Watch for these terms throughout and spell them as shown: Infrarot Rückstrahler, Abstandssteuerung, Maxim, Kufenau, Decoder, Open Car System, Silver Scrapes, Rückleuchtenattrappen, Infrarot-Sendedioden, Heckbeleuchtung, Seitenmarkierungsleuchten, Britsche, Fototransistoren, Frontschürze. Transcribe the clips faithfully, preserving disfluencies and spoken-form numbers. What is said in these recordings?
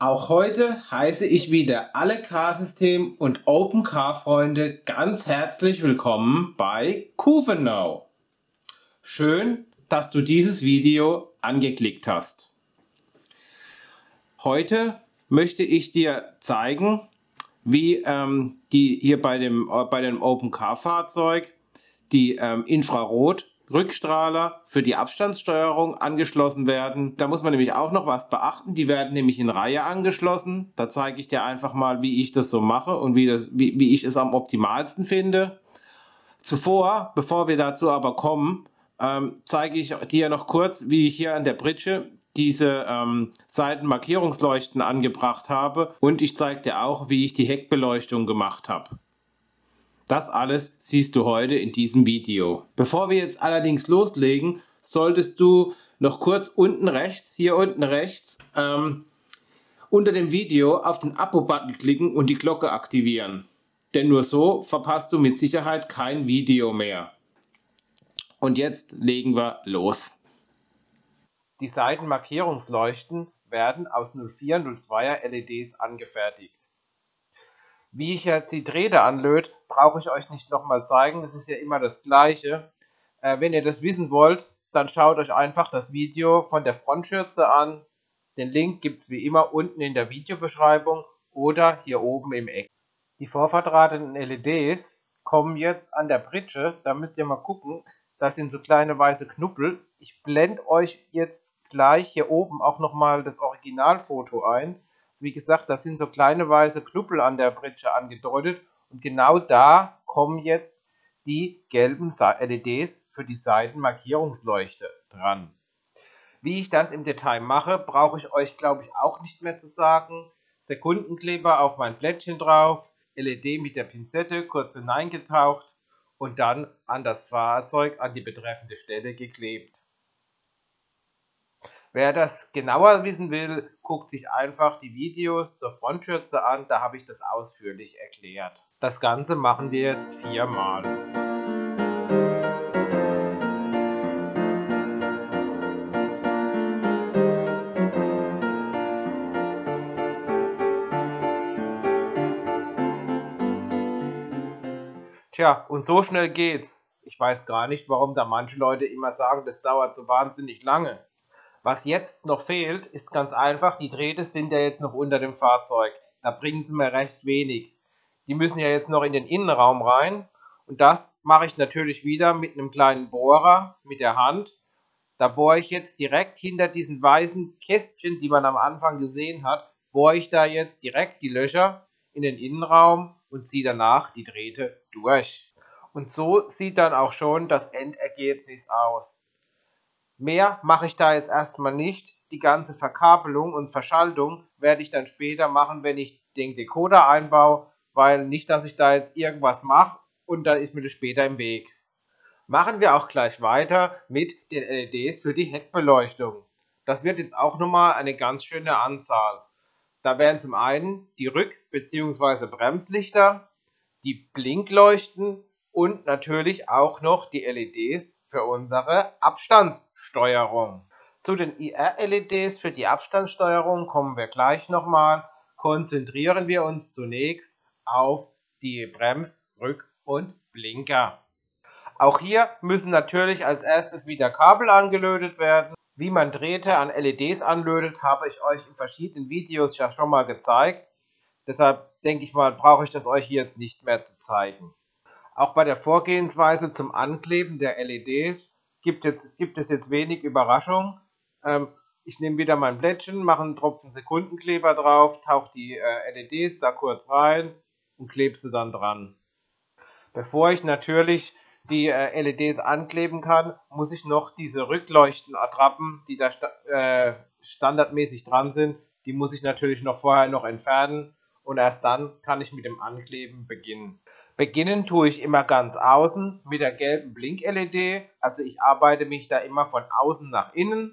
Auch heute heiße ich wieder alle Car-System- und Open Car-Freunde ganz herzlich willkommen bei Kufenau. Schön, dass du dieses Video angeklickt hast. Heute möchte ich dir zeigen, wie ähm, die hier bei dem, äh, bei dem Open Car Fahrzeug die ähm, Infrarot Rückstrahler für die Abstandssteuerung angeschlossen werden. Da muss man nämlich auch noch was beachten. Die werden nämlich in Reihe angeschlossen. Da zeige ich dir einfach mal, wie ich das so mache und wie, das, wie, wie ich es am optimalsten finde. Zuvor, bevor wir dazu aber kommen, ähm, zeige ich dir noch kurz, wie ich hier an der Britsche diese ähm, Seitenmarkierungsleuchten angebracht habe. Und ich zeige dir auch, wie ich die Heckbeleuchtung gemacht habe. Das alles siehst du heute in diesem Video. Bevor wir jetzt allerdings loslegen, solltest du noch kurz unten rechts, hier unten rechts, ähm, unter dem Video auf den Abo-Button klicken und die Glocke aktivieren. Denn nur so verpasst du mit Sicherheit kein Video mehr. Und jetzt legen wir los. Die Seitenmarkierungsleuchten werden aus null vier null zwei er L E Ds angefertigt. Wie ich jetzt die Drähte anlöte, brauche ich euch nicht nochmal zeigen, es ist ja immer das Gleiche. Äh, wenn ihr das wissen wollt, dann schaut euch einfach das Video von der Frontschürze an. Den Link gibt es wie immer unten in der Videobeschreibung oder hier oben im Eck. Die vorverdrahteten L E Ds kommen jetzt an der Britsche, da müsst ihr mal gucken, das sind so kleine weiße Knubbel. Ich blende euch jetzt gleich hier oben auch nochmal das Originalfoto ein. Wie gesagt, das sind so kleine weiße Knubbel an der Britsche angedeutet und genau da kommen jetzt die gelben L E Ds für die Seitenmarkierungsleuchte dran. Wie ich das im Detail mache, brauche ich euch glaube ich auch nicht mehr zu sagen. Sekundenkleber auf mein Plättchen drauf, L E D mit der Pinzette kurz hineingetaucht und dann an das Fahrzeug an die betreffende Stelle geklebt. Wer das genauer wissen will, guckt sich einfach die Videos zur Frontschürze an, da habe ich das ausführlich erklärt. Das Ganze machen wir jetzt viermal. Tja, und so schnell geht's. Ich weiß gar nicht, warum da manche Leute immer sagen, das dauert so wahnsinnig lange. Was jetzt noch fehlt, ist ganz einfach, die Drähte sind ja jetzt noch unter dem Fahrzeug. Da bringen sie mir recht wenig. Die müssen ja jetzt noch in den Innenraum rein. Und das mache ich natürlich wieder mit einem kleinen Bohrer, mit der Hand. Da bohre ich jetzt direkt hinter diesen weißen Kästchen, die man am Anfang gesehen hat, bohre ich da jetzt direkt die Löcher in den Innenraum und ziehe danach die Drähte durch. Und so sieht dann auch schon das Endergebnis aus. Mehr mache ich da jetzt erstmal nicht. Die ganze Verkabelung und Verschaltung werde ich dann später machen, wenn ich den Decoder einbaue, weil nicht, dass ich da jetzt irgendwas mache und dann ist mir das später im Weg. Machen wir auch gleich weiter mit den L E Ds für die Heckbeleuchtung. Das wird jetzt auch nochmal eine ganz schöne Anzahl. Da wären zum einen die Rück- bzw. Bremslichter, die Blinkleuchten und natürlich auch noch die L E Ds für unsere Abstandssteuerung. Zu den I R L E Ds für die Abstandssteuerung kommen wir gleich nochmal. Konzentrieren wir uns zunächst auf die Brems-, Rück- und Blinker. Auch hier müssen natürlich als erstes wieder Kabel angelötet werden. Wie man Drähte an L E Ds anlötet, habe ich euch in verschiedenen Videos ja schon mal gezeigt. Deshalb denke ich mal, brauche ich das euch jetzt nicht mehr zu zeigen. Auch bei der Vorgehensweise zum Ankleben der L E Ds gibt, jetzt, gibt es jetzt wenig Überraschung. Ähm, ich nehme wieder mein Plättchen, mache einen Tropfen Sekundenkleber drauf, tauche die äh, L E Ds da kurz rein und klebe sie dann dran. Bevor ich natürlich die äh, L E Ds ankleben kann, muss ich noch diese Rückleuchtenattrappen, die da sta äh, standardmäßig dran sind, die muss ich natürlich noch vorher noch entfernen und erst dann kann ich mit dem Ankleben beginnen. Beginnen tue ich immer ganz außen mit der gelben Blink-L E D, also ich arbeite mich da immer von außen nach innen.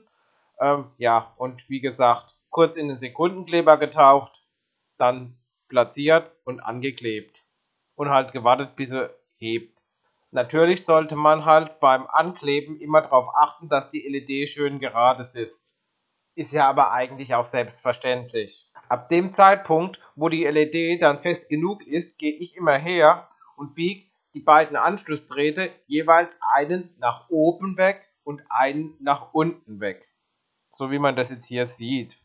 Ähm, ja, und wie gesagt, kurz in den Sekundenkleber getaucht, dann platziert und angeklebt. Und halt gewartet, bis sie hebt. Natürlich sollte man halt beim Ankleben immer darauf achten, dass die L E D schön gerade sitzt. Ist ja aber eigentlich auch selbstverständlich. Ab dem Zeitpunkt, wo die L E D dann fest genug ist, gehe ich immer her und biege die beiden Anschlussdrähte jeweils einen nach oben weg und einen nach unten weg. So wie man das jetzt hier sieht.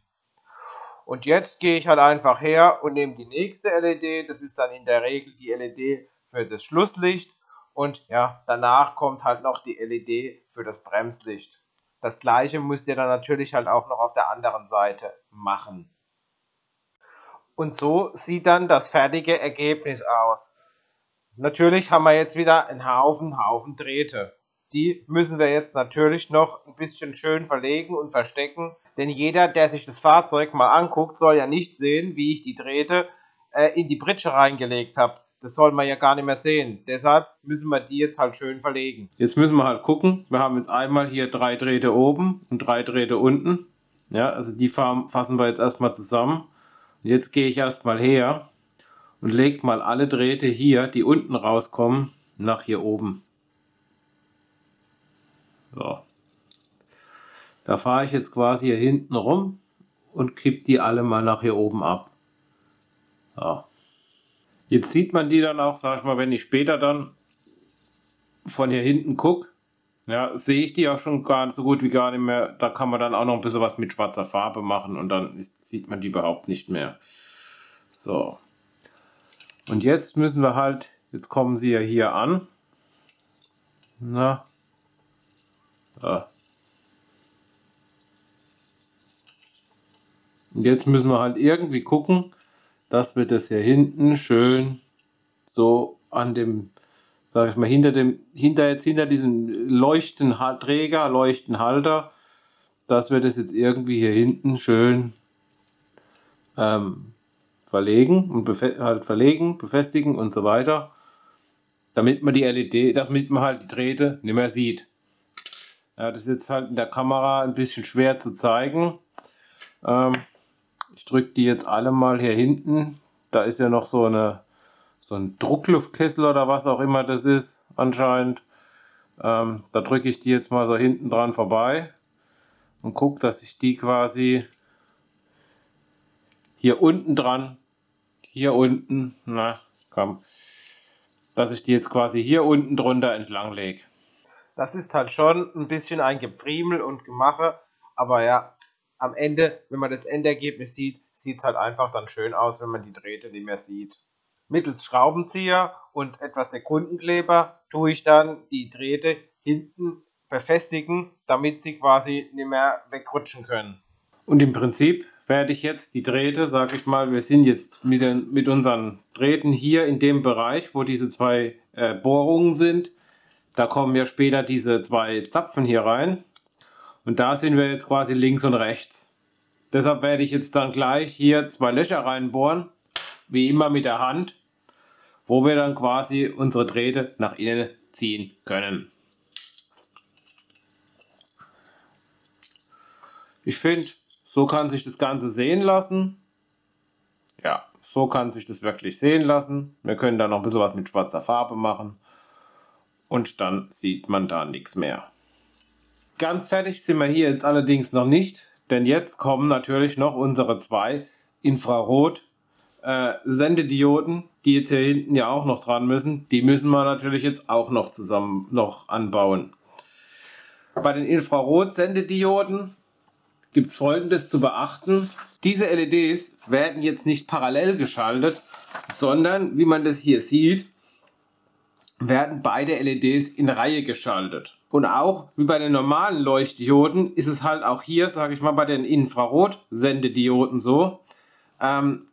Und jetzt gehe ich halt einfach her und nehme die nächste L E D. Das ist dann in der Regel die L E D für das Schlusslicht. Und ja, danach kommt halt noch die L E D für das Bremslicht. Das gleiche müsst ihr dann natürlich halt auch noch auf der anderen Seite machen. Und so sieht dann das fertige Ergebnis aus. Natürlich haben wir jetzt wieder einen Haufen, Haufen Drähte. Die müssen wir jetzt natürlich noch ein bisschen schön verlegen und verstecken. Denn jeder, der sich das Fahrzeug mal anguckt, soll ja nicht sehen, wie ich die Drähte äh, in die Britsche reingelegt habe. Das soll man ja gar nicht mehr sehen. Deshalb müssen wir die jetzt halt schön verlegen. Jetzt müssen wir halt gucken. Wir haben jetzt einmal hier drei Drähte oben und drei Drähte unten. Ja, also die fassen wir jetzt erstmal zusammen. Und jetzt gehe ich erstmal her und lege mal alle Drähte hier, die unten rauskommen, nach hier oben. So. Da fahre ich jetzt quasi hier hinten rum und kippe die alle mal nach hier oben ab. So. Jetzt sieht man die dann auch, sag ich mal, wenn ich später dann von hier hinten gucke, ja, sehe ich die auch schon gar so gut wie gar nicht mehr. Da kann man dann auch noch ein bisschen was mit schwarzer Farbe machen und dann ist, sieht man die überhaupt nicht mehr. So. Und jetzt müssen wir halt, jetzt kommen sie ja hier an. Na. Da. Und jetzt müssen wir halt irgendwie gucken, dass wir das hier hinten schön so an dem, sag ich mal, hinter dem, hinter jetzt hinter diesem Leuchtenträger, Leuchtenhalter, dass wir das jetzt irgendwie hier hinten schön ähm, verlegen und halt verlegen, befestigen und so weiter, damit man die L E D, damit man halt die Drähte nicht mehr sieht. Ja, das ist jetzt halt in der Kamera ein bisschen schwer zu zeigen. Ähm, Ich drücke die jetzt alle mal hier hinten. Da ist ja noch so, eine, so ein Druckluftkessel oder was auch immer das ist anscheinend. Ähm, da drücke ich die jetzt mal so hinten dran vorbei und gucke, dass ich die quasi hier unten dran, hier unten, na komm, dass ich die jetzt quasi hier unten drunter entlang lege. Das ist halt schon ein bisschen ein Gepriemel und Gemache, aber ja. Am Ende, wenn man das Endergebnis sieht, sieht es halt einfach dann schön aus, wenn man die Drähte nicht mehr sieht. Mittels Schraubenzieher und etwas Sekundenkleber tue ich dann die Drähte hinten befestigen, damit sie quasi nicht mehr wegrutschen können. Und im Prinzip werde ich jetzt die Drähte, sage ich mal, wir sind jetzt mit, den, mit unseren Drähten hier in dem Bereich, wo diese zwei äh, Bohrungen sind. Da kommen ja später diese zwei Zapfen hier rein. Und da sind wir jetzt quasi links und rechts. Deshalb werde ich jetzt dann gleich hier zwei Löcher reinbohren, wie immer mit der Hand, wo wir dann quasi unsere Drähte nach innen ziehen können. Ich finde, so kann sich das Ganze sehen lassen. Ja, so kann sich das wirklich sehen lassen. Wir können da noch ein bisschen was mit schwarzer Farbe machen. Und dann sieht man da nichts mehr. Ganz fertig sind wir hier jetzt allerdings noch nicht, denn jetzt kommen natürlich noch unsere zwei Infrarot-Sendedioden, die jetzt hier hinten ja auch noch dran müssen. Die müssen wir natürlich jetzt auch noch zusammen noch anbauen. Bei den Infrarot-Sendedioden gibt es Folgendes zu beachten. Diese L E Ds werden jetzt nicht parallel geschaltet, sondern, wie man das hier sieht, werden beide L E Ds in Reihe geschaltet. Und auch wie bei den normalen Leuchtdioden ist es halt auch hier, sage ich mal, bei den Infrarot-Sendedioden so, ähm,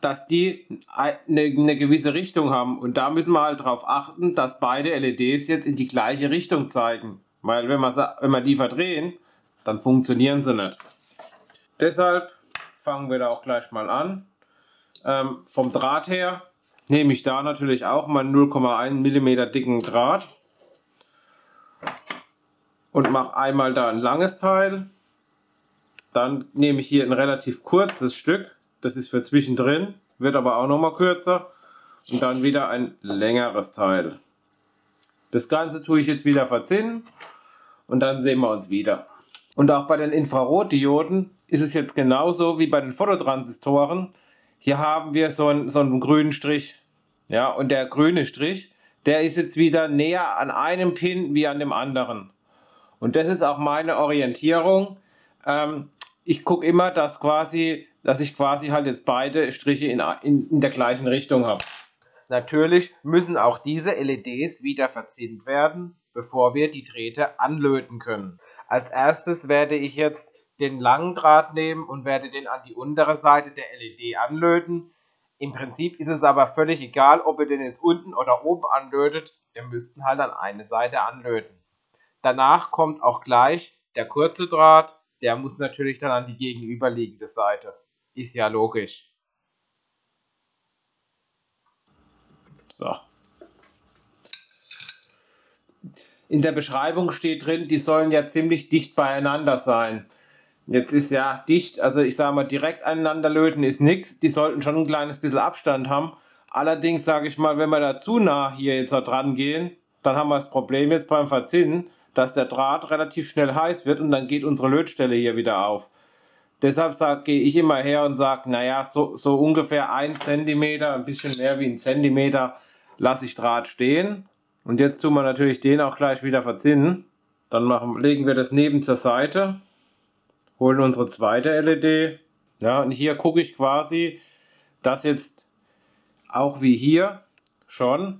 dass die eine, eine gewisse Richtung haben. Und da müssen wir halt darauf achten, dass beide L E Ds jetzt in die gleiche Richtung zeigen. Weil wenn wir, wenn wir die verdrehen, dann funktionieren sie nicht. Deshalb fangen wir da auch gleich mal an. Ähm, vom Draht her nehme ich da natürlich auch mal null Komma eins Millimeter dicken Draht und mache einmal da ein langes Teil. Dann nehme ich hier ein relativ kurzes Stück, das ist für zwischendrin, wird aber auch nochmal kürzer. Und dann wieder ein längeres Teil. Das Ganze tue ich jetzt wieder verzinnen und dann sehen wir uns wieder. Und auch bei den Infrarotdioden ist es jetzt genauso wie bei den Fototransistoren. Hier haben wir so einen, so einen grünen Strich. Ja, und der grüne Strich, der ist jetzt wieder näher an einem Pin wie an dem anderen. Und das ist auch meine Orientierung. Ähm, ich gucke immer, dass, quasi, dass ich quasi halt jetzt beide Striche in, in, in der gleichen Richtung habe. Natürlich müssen auch diese L E Ds wieder verzinnt werden, bevor wir die Drähte anlöten können. Als erstes werde ich jetzt den langen Draht nehmen und werde den an die untere Seite der L E D anlöten. Im Prinzip ist es aber völlig egal, ob ihr den jetzt unten oder oben anlötet. Ihr müsst ihn halt an eine Seite anlöten. Danach kommt auch gleich der kurze Draht. Der muss natürlich dann an die gegenüberliegende Seite. Ist ja logisch. So. In der Beschreibung steht drin, die sollen ja ziemlich dicht beieinander sein. Jetzt ist ja dicht, also ich sage mal, direkt aneinander löten ist nichts. Die sollten schon ein kleines bisschen Abstand haben. Allerdings sage ich mal, wenn wir da zu nah hier jetzt da dran gehen, dann haben wir das Problem jetzt beim Verzinnen, dass der Draht relativ schnell heiß wird und dann geht unsere Lötstelle hier wieder auf. Deshalb gehe ich immer her und sage, naja, so, so ungefähr ein Zentimeter, ein bisschen mehr wie ein Zentimeter lasse ich Draht stehen. Und jetzt tun wir natürlich den auch gleich wieder verzinnen. Dann machen, legen wir das neben zur Seite. Holen unsere zweite L E D. Ja, und hier gucke ich quasi, dass jetzt auch wie hier schon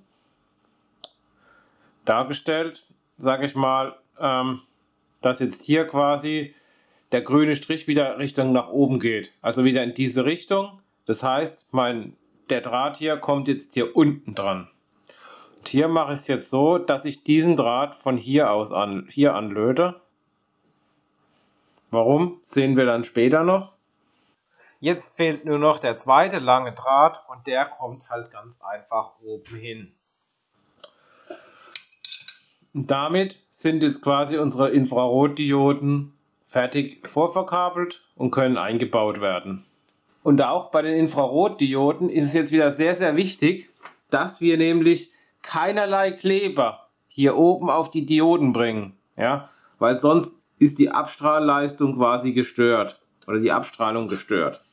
dargestellt, sage ich mal, ähm, dass jetzt hier quasi der grüne Strich wieder Richtung nach oben geht. Also wieder in diese Richtung. Das heißt, mein, der Draht hier kommt jetzt hier unten dran. Und hier mache ich es jetzt so, dass ich diesen Draht von hier aus an, hier anlöte. Warum, sehen wir dann später noch. Jetzt fehlt nur noch der zweite lange Draht und der kommt halt ganz einfach oben hin. Und damit sind jetzt quasi unsere Infrarotdioden fertig vorverkabelt und können eingebaut werden. Und auch bei den Infrarotdioden ist es jetzt wieder sehr, sehr wichtig, dass wir nämlich keinerlei Kleber hier oben auf die Dioden bringen. Ja, weil sonst ist die Abstrahlleistung quasi gestört oder die Abstrahlung gestört.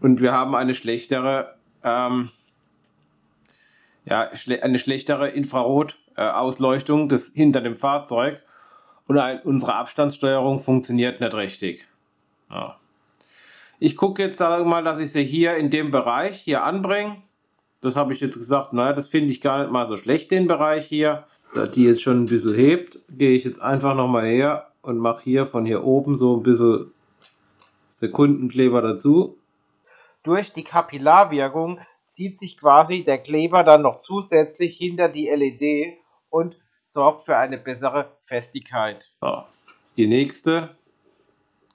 Und wir haben eine schlechtere, ähm, ja, schle eine schlechtere Infrarotausleuchtung äh, hinter dem Fahrzeug und ein, unsere Abstandssteuerung funktioniert nicht richtig. Ja. Ich gucke jetzt sag mal, dass ich sie hier in dem Bereich hier anbringe. Das habe ich jetzt gesagt, naja, das finde ich gar nicht mal so schlecht, den Bereich hier. Da die jetzt schon ein bisschen hebt, gehe ich jetzt einfach nochmal her und mache hier von hier oben so ein bisschen Sekundenkleber dazu. Durch die Kapillarwirkung zieht sich quasi der Kleber dann noch zusätzlich hinter die L E D und sorgt für eine bessere Festigkeit. So. Die nächste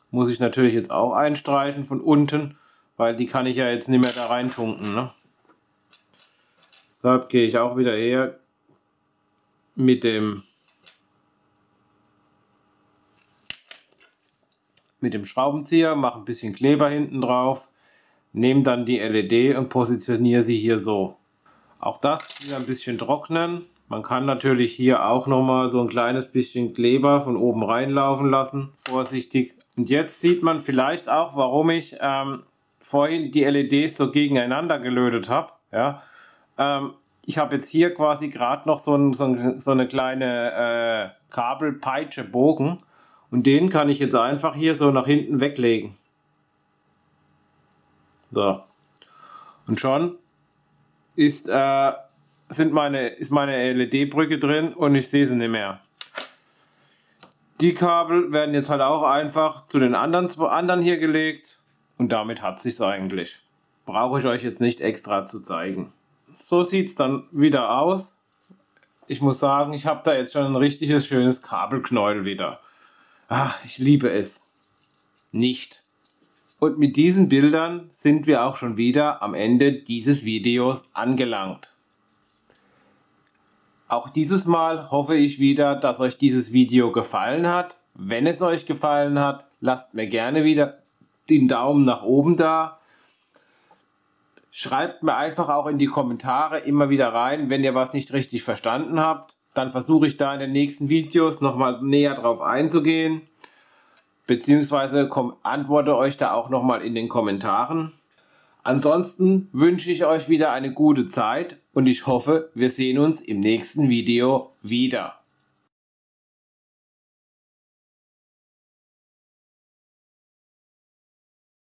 muss ich natürlich jetzt auch einstreichen von unten, weil die kann ich ja jetzt nicht mehr da reintunken. Ne? Deshalb gehe ich auch wieder her. Mit dem, mit dem Schraubenzieher, mache ein bisschen Kleber hinten drauf, nehme dann die L E D und positioniere sie hier so. Auch das wieder ein bisschen trocknen. Man kann natürlich hier auch nochmal so ein kleines bisschen Kleber von oben reinlaufen lassen, vorsichtig. Und jetzt sieht man vielleicht auch, warum ich ähm, vorhin die L E Ds so gegeneinander gelötet habe. Ja? Ähm, Ich habe jetzt hier quasi gerade noch so, ein, so, ein, so eine kleine äh, Kabelpeitsche Bogen und den kann ich jetzt einfach hier so nach hinten weglegen. So. Und schon ist, äh, sind meine, ist meine L E D-Brücke drin und ich sehe sie nicht mehr. Die Kabel werden jetzt halt auch einfach zu den anderen, anderen hier gelegt und damit hat es sich eigentlich. Brauche ich euch jetzt nicht extra zu zeigen. So sieht es dann wieder aus. Ich muss sagen, ich habe da jetzt schon ein richtiges schönes Kabelknäuel wieder. Ach, ich liebe es. Nicht. Und mit diesen Bildern sind wir auch schon wieder am Ende dieses Videos angelangt. Auch dieses Mal hoffe ich wieder, dass euch dieses Video gefallen hat. Wenn es euch gefallen hat, lasst mir gerne wieder den Daumen nach oben da. Schreibt mir einfach auch in die Kommentare immer wieder rein, wenn ihr was nicht richtig verstanden habt. Dann versuche ich da in den nächsten Videos nochmal näher drauf einzugehen. beziehungsweise antworte euch da auch nochmal in den Kommentaren. Ansonsten wünsche ich euch wieder eine gute Zeit und ich hoffe, wir sehen uns im nächsten Video wieder.